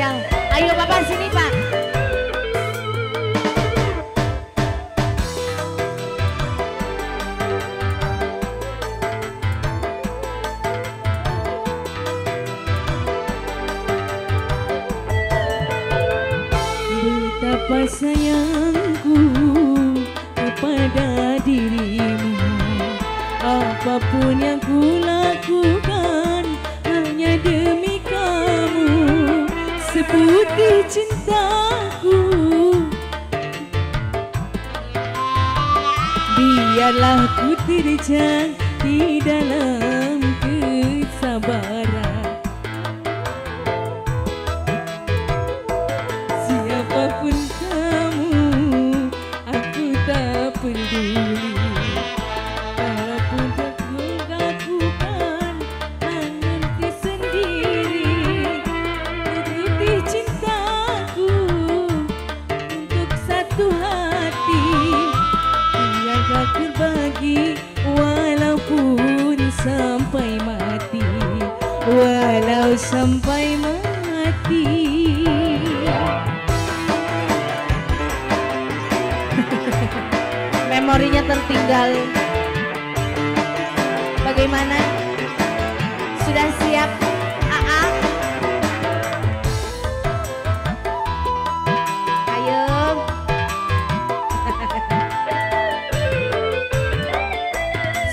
siang. Ayo Bapak sini Pak. Betapa sayangku kepada dirimu, apapun yang ku lakukan hanya demi kamu. Seperti cintaku, biarlah ku terjang di dalam kesabaran. Siapapun kamu, aku tak peduli. Walau sampai mati. Memorinya tertinggal. Bagaimana? Sudah siap? Aa? Ayo.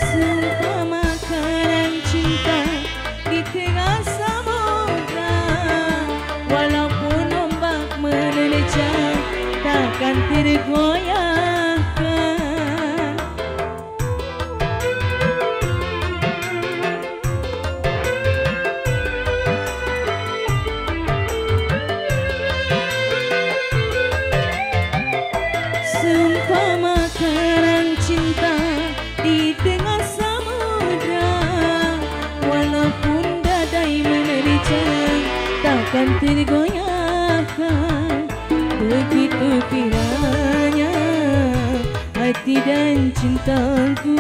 Selama karang cinta di tengah samudra, walaupun ombak menerjang takkan tergoyahkan. Seumpama karang cinta di tengah samudra, walaupun takkan tergoyahkan. Begitu kiranya hati dan cintaku.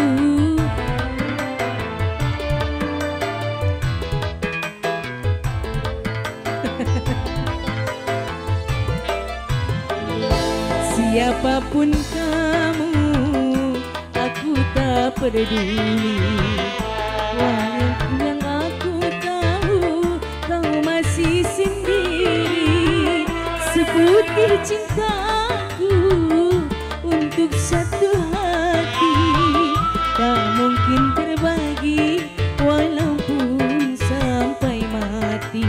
Siapapun kamu, aku tak peduli. Walaupun sendiri, seperti cintaku untuk satu hati, tak mungkin terbagi walaupun sampai mati,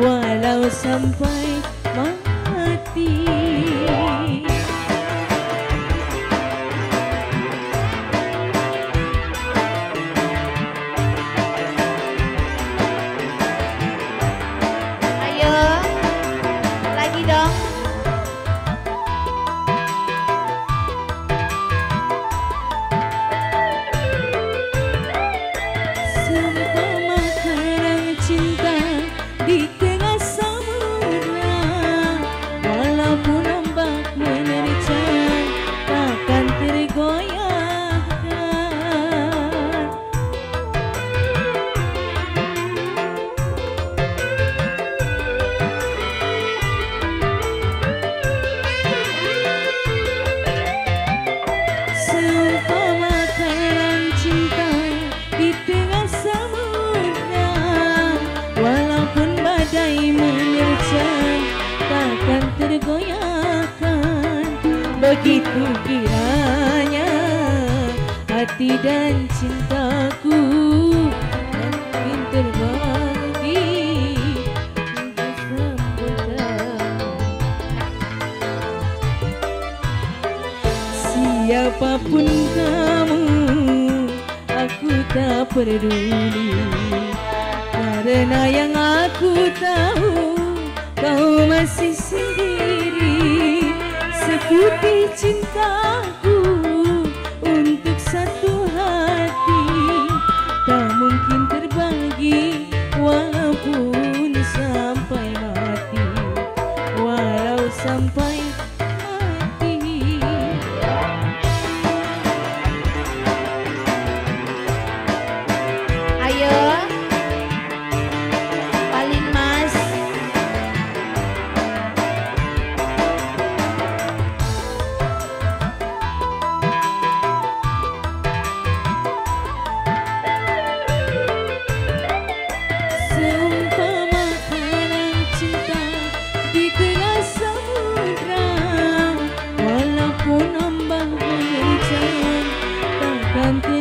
walau sampai mati. Begitu kiranya hati dan cintaku, mungkin terbagi untuk sempurna. Siapapun kamu, aku tak peduli, karena yang aku tahu kau masih sendiri. Seperti cintaku untuk satu hati, tak mungkin terbagi walaupun sampai mati, walau sampai mati. Ayo, paling mas. nanti.